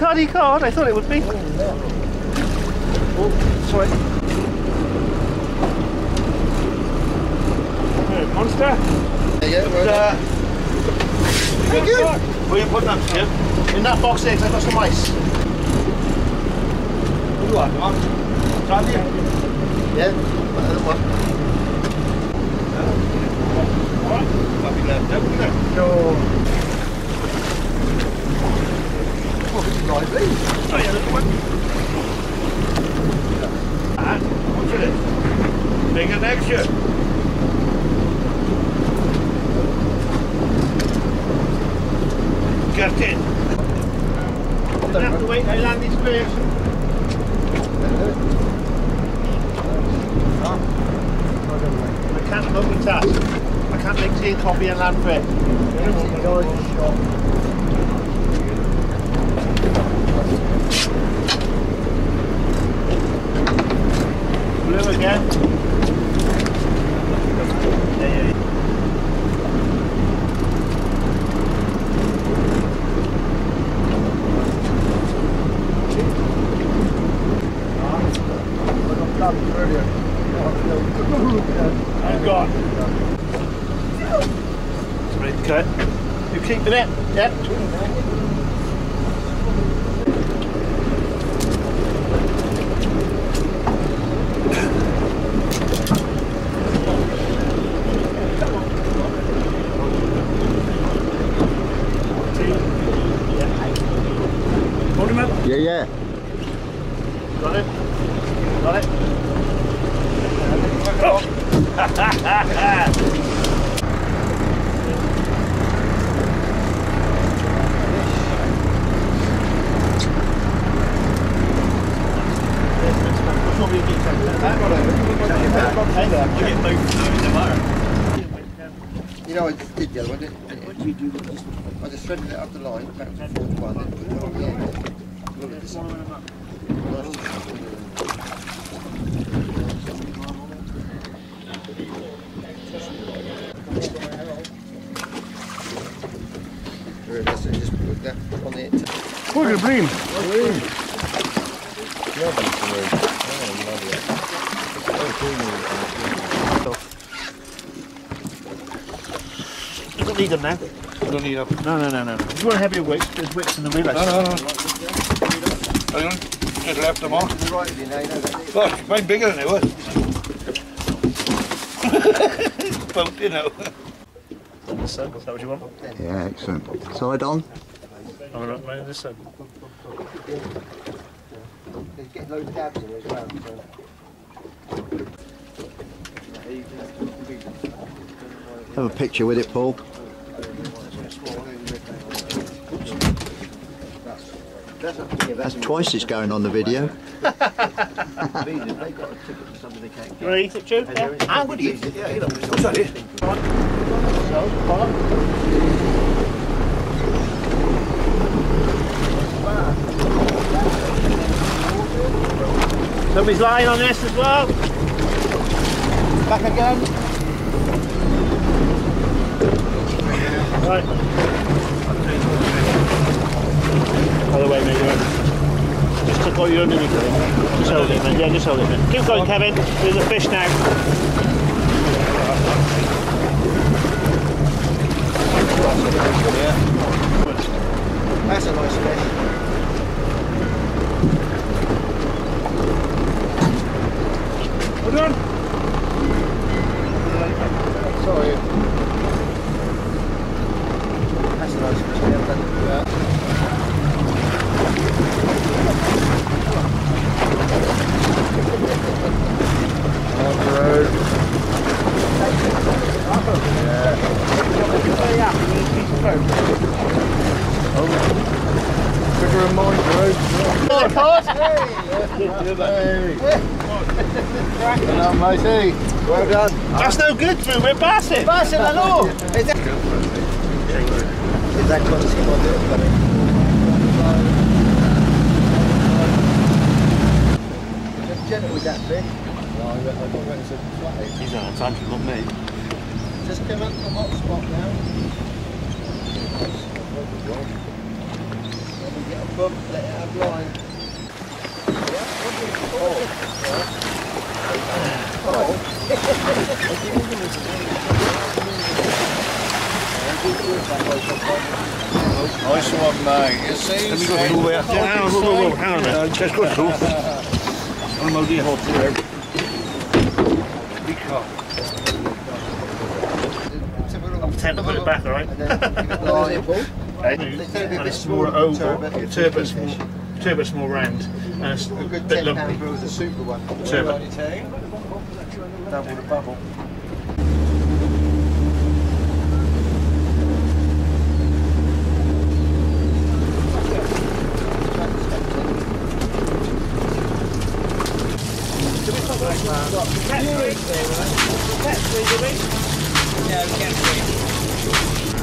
Bloody card, I thought it would be. Oh, sorry. Monster? Yeah, right. Where are you putting that, Jim? In that box there, because I've got some ice. You are, come on. Try it. Yeah, another one. Alright, that'll be there. Oh, it's lively. Oh yeah, there's one. And, watch it. Bigger next year. Get in. You don't have to wait, I land these players. I can't multitask. I can't make tea and coffee and land fish. Blue again. I'm gone. Ready to cut. You keep the net. Yep. Yeah. Got it? Got it? You know, I just did the other one, I just threaded it up the line, back and forth one, then put it on the end. Look at this one. kurde, on je... Kurde, blin! Blin! Ja bym się robił. You don't need them now. I don't need them. No. You want heavier weights, there's weights in the relay. No. I just left them on. Look, mine's bigger than it was. Boat, you know. So, is that what you want? Yeah, excellent. Side on. All right, mate, this side. There's getting loads of dabs in as well. Have a picture with it, Paul. That's twice it's going on the video. You want to eat it, Joe? Yeah. I'm going to eat it. Yeah, sorry. So, somebody's lying on this as well. Back again. Right. Other way, mate. Just took all your underneath. Just hold it, mate. Yeah, just hold it, mate. Keep going, Kevin. There's a fish now. That's a nice fish. Hold on. Sorry. That's a nice fish. Well done. That's no good, Drew. We're passing. Passing at all. Is that going to see what they're doing? Just gentle with that fish. He's on a tangent, not me. Just come up the hot spot now. Get a bump, let it have line. Nice one, mate. You see? Hang on, just go through. I'm going to get hot there. Be calm. I'll pretend to put it back, alright? And it's more oval. Turbot's more round. A good £10 bill is a super one. Turbot. Double the bubble.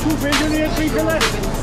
Two bridges, three pillars. Because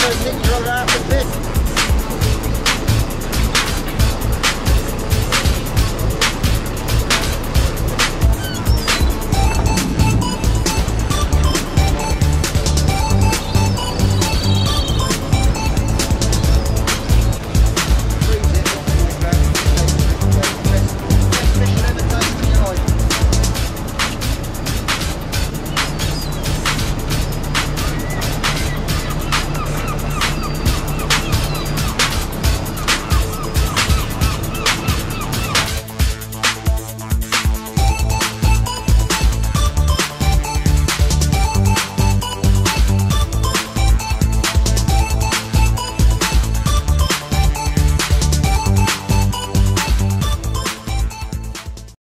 Nick's got half a fist.